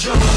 Jones.